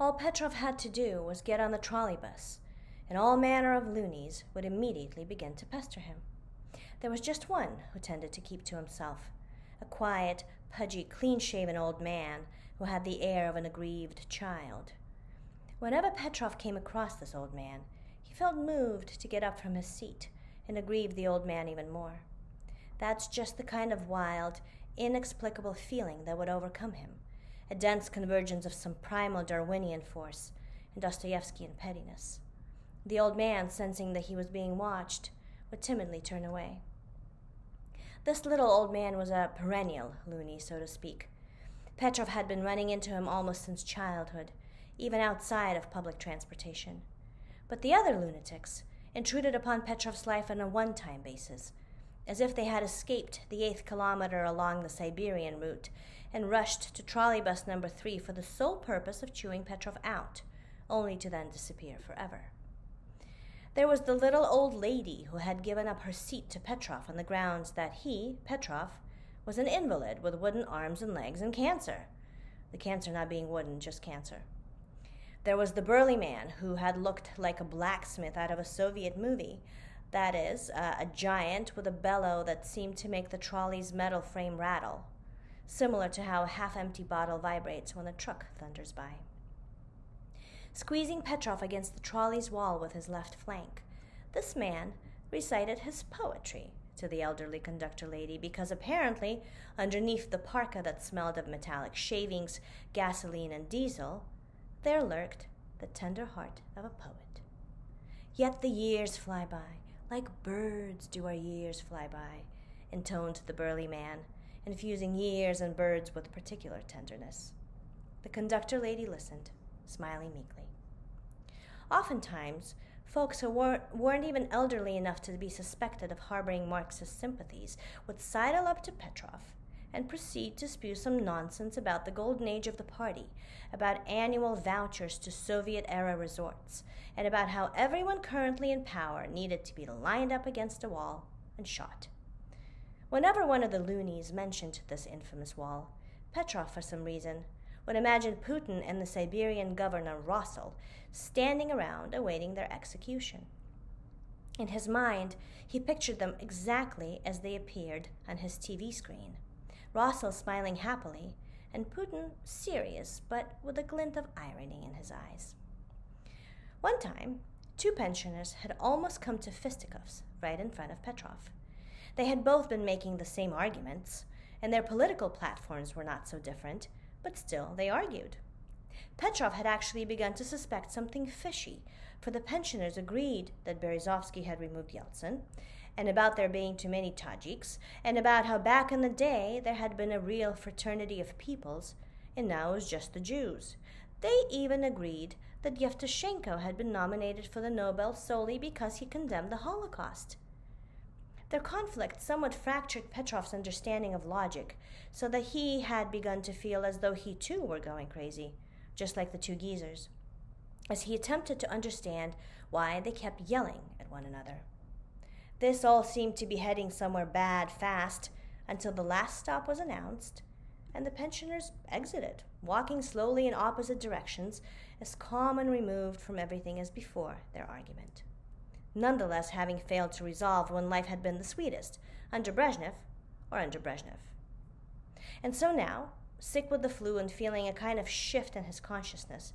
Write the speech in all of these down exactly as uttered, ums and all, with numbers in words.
All Petrov had to do was get on the trolley bus, and all manner of loonies would immediately begin to pester him. There was just one who tended to keep to himself, a quiet, pudgy, clean-shaven old man who had the air of an aggrieved child. Whenever Petrov came across this old man, he felt moved to get up from his seat and aggrieve the old man even more. That's just the kind of wild, inexplicable feeling that would overcome him, a dense convergence of some primal Darwinian force and Dostoevskian pettiness. The old man, sensing that he was being watched, would timidly turn away. This little old man was a perennial loony, so to speak. Petrov had been running into him almost since childhood, even outside of public transportation. But the other lunatics intruded upon Petrov's life on a one-time basis, as if they had escaped the eighth kilometer along the Siberian route and rushed to trolley bus number three for the sole purpose of chewing Petrov out, only to then disappear forever. There was the little old lady who had given up her seat to Petrov on the grounds that he, Petrov, was an invalid with wooden arms and legs and cancer, the cancer not being wooden, just cancer. There was the burly man who had looked like a blacksmith out of a Soviet movie, that is, uh, a giant with a bellow that seemed to make the trolley's metal frame rattle, similar to how a half-empty bottle vibrates when a truck thunders by. Squeezing Petrov against the trolley's wall with his left flank, this man recited his poetry to the elderly conductor lady because apparently, underneath the parka that smelled of metallic shavings, gasoline, and diesel, there lurked the tender heart of a poet. "Yet the years fly by, like birds do our years fly by," intoned the burly man, infusing years and birds with particular tenderness. The conductor lady listened, smiling meekly. Oftentimes, folks who wor weren't even elderly enough to be suspected of harboring Marxist sympathies would sidle up to Petrov and proceed to spew some nonsense about the golden age of the party, about annual vouchers to Soviet-era resorts, and about how everyone currently in power needed to be lined up against a wall and shot. Whenever one of the loonies mentioned this infamous wall, Petrov, for some reason, would imagine Putin and the Siberian governor Rossel standing around awaiting their execution. In his mind, he pictured them exactly as they appeared on his T V screen, Rossel smiling happily, and Putin serious but with a glint of irony in his eyes. One time, two pensioners had almost come to fisticuffs right in front of Petrov. They had both been making the same arguments, and their political platforms were not so different, but still they argued. Petrov had actually begun to suspect something fishy, for the pensioners agreed that Berezovsky had removed Yeltsin, and about there being too many Tajiks, and about how back in the day there had been a real fraternity of peoples, and now it was just the Jews. They even agreed that Yevtushenko had been nominated for the Nobel solely because he condemned the Holocaust. Their conflict somewhat fractured Petrov's understanding of logic, so that he had begun to feel as though he too were going crazy, just like the two geezers, as he attempted to understand why they kept yelling at one another. This all seemed to be heading somewhere bad fast until the last stop was announced, and the pensioners exited, walking slowly in opposite directions, as calm and removed from everything as before their argument. Nonetheless, having failed to resolve when life had been the sweetest, under Brezhnev or under Brezhnev. And so now, sick with the flu and feeling a kind of shift in his consciousness,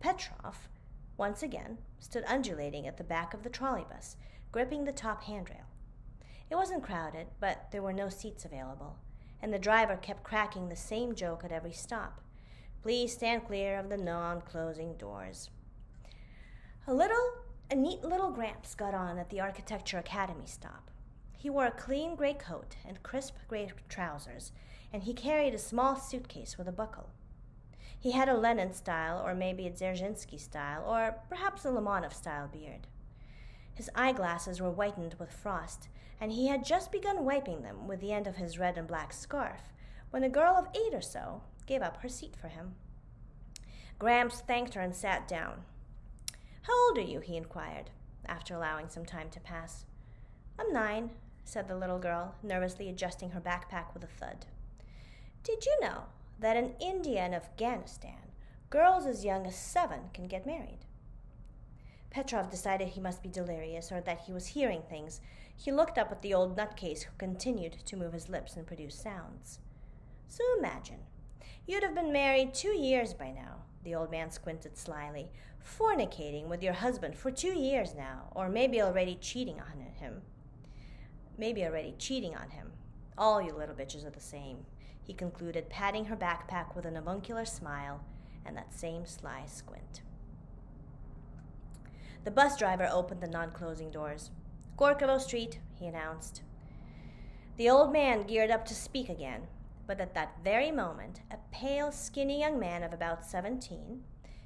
Petrov, once again, stood undulating at the back of the trolley bus, gripping the top handrail. It wasn't crowded, but there were no seats available, and the driver kept cracking the same joke at every stop. "Please stand clear of the non-closing doors." A little, a neat little Gramps got on at the Architecture Academy stop. He wore a clean gray coat and crisp gray trousers, and he carried a small suitcase with a buckle. He had a Lenin-style, or maybe a Dzerzhinsky-style, or perhaps a Lomonov-style beard. His eyeglasses were whitened with frost, and he had just begun wiping them with the end of his red and black scarf when a girl of eight or so gave up her seat for him. Gramps thanked her and sat down. "How old are you?" he inquired, after allowing some time to pass. "I'm nine," said the little girl, nervously adjusting her backpack with a thud. "Did you know that in India and Afghanistan, Girls as young as seven can get married. Petrov decided he must be delirious or that he was hearing things. He looked up at the old nutcase who continued to move his lips and produce sounds. So imagine, you'd have been married two years by now, the old man squinted slyly, fornicating with your husband for two years now, or maybe already cheating on him. Maybe already cheating on him. All you little bitches are the same, he concluded, patting her backpack with an avuncular smile and that same sly squint. The bus driver opened the non-closing doors. Gorkovo Street, he announced. The old man geared up to speak again, but at that very moment, a pale, skinny young man of about seventeen,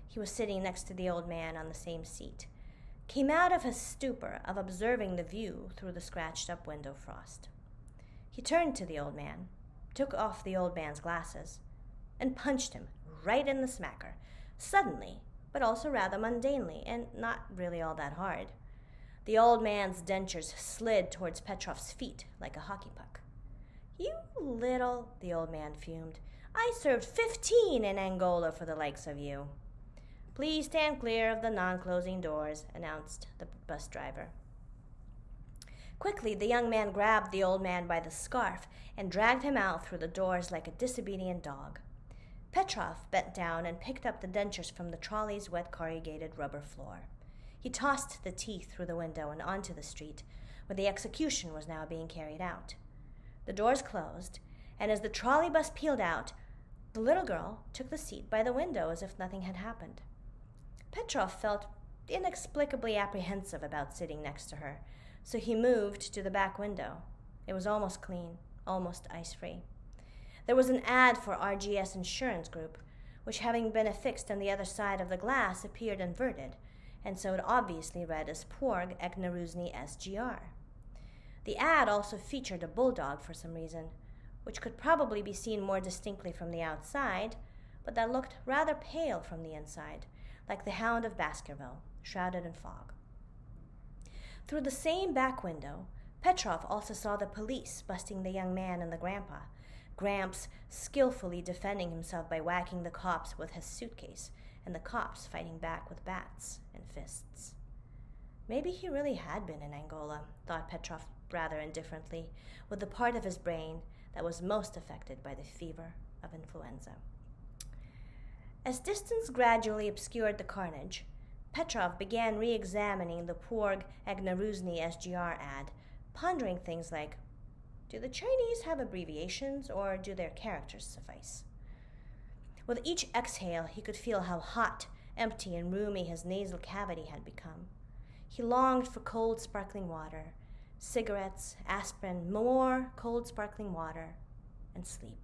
he was sitting next to the old man on the same seat, came out of his stupor of observing the view through the scratched-up window frost. He turned to the old man, took off the old man's glasses, and punched him right in the smacker, suddenly, but also rather mundanely, and not really all that hard. The old man's dentures slid towards Petrov's feet like a hockey puck. "You little," the old man fumed. "I served fifteen in Angola for the likes of you." "Please stand clear of the non-closing doors," announced the bus driver. Quickly, the young man grabbed the old man by the scarf and dragged him out through the doors like a disobedient dog. Petrov bent down and picked up the dentures from the trolley's wet corrugated rubber floor. He tossed the teeth through the window and onto the street, where the execution was now being carried out. The doors closed, and as the trolley bus peeled out, the little girl took the seat by the window as if nothing had happened. Petrov felt inexplicably apprehensive about sitting next to her, so he moved to the back window. It was almost clean, almost ice-free. There was an ad for R G S Insurance Group, which, having been affixed on the other side of the glass, appeared inverted, and so it obviously read as Porg Egneruzny S G R. The ad also featured a bulldog for some reason, which could probably be seen more distinctly from the outside, but that looked rather pale from the inside, like the Hound of Baskerville, shrouded in fog. Through the same back window, Petrov also saw the police busting the young man and the grandpa, Gramps skillfully defending himself by whacking the cops with his suitcase, and the cops fighting back with bats and fists. Maybe he really had been in Angola, thought Petrov rather indifferently, with the part of his brain that was most affected by the fever of influenza. As distance gradually obscured the carnage, Petrov began re-examining the Porg Egneruzny S G R ad, pondering things like, do the Chinese have abbreviations, or do their characters suffice? With each exhale, he could feel how hot, empty, and roomy his nasal cavity had become. He longed for cold, sparkling water, cigarettes, aspirin, more cold, sparkling water, and sleep.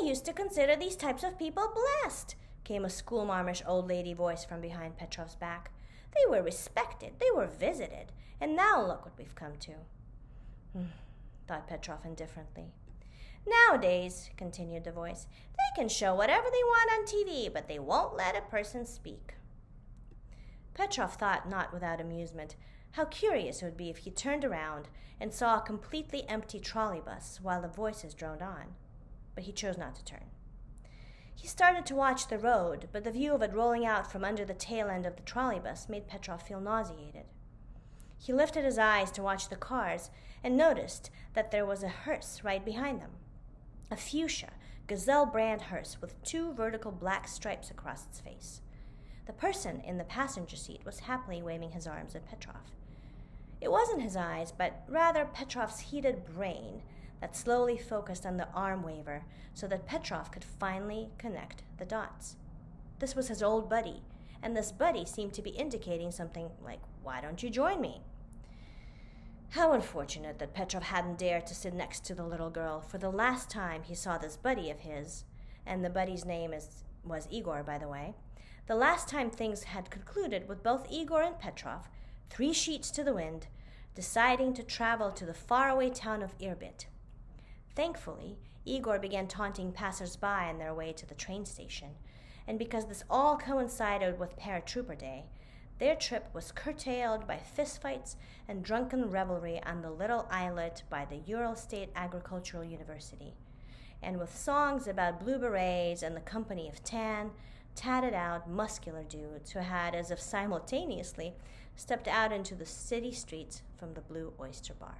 "They used to consider these types of people blessed," came a schoolmarmish old lady voice from behind Petrov's back. "They were respected, they were visited, and now look what we've come to." Hmm, thought Petrov indifferently. "Nowadays," continued the voice, "they can show whatever they want on T V, but they won't let a person speak." Petrov thought, not without amusement, how curious it would be if he turned around and saw a completely empty trolley bus while the voices droned on, but he chose not to turn. He started to watch the road, but the view of it rolling out from under the tail end of the trolley bus made Petrov feel nauseated. He lifted his eyes to watch the cars and noticed that there was a hearse right behind them, a fuchsia, gazelle brand hearse with two vertical black stripes across its face. The person in the passenger seat was happily waving his arms at Petrov. It wasn't his eyes, but rather Petrov's heated brain that slowly focused on the arm waver so that Petrov could finally connect the dots. This was his old buddy, and this buddy seemed to be indicating something like, "Why don't you join me?" How unfortunate that Petrov hadn't dared to sit next to the little girl, for the last time he saw this buddy of his, and the buddy's name is, was Igor, by the way, the last time things had concluded with both Igor and Petrov, three sheets to the wind, deciding to travel to the faraway town of Irbit. Thankfully, Igor began taunting passers-by on their way to the train station, and because this all coincided with Paratrooper Day, their trip was curtailed by fistfights and drunken revelry on the little islet by the Ural State Agricultural University, and with songs about blue berets and the company of tan, tatted out, muscular dudes who had, as if simultaneously, stepped out into the city streets from the Blue Oyster Bar.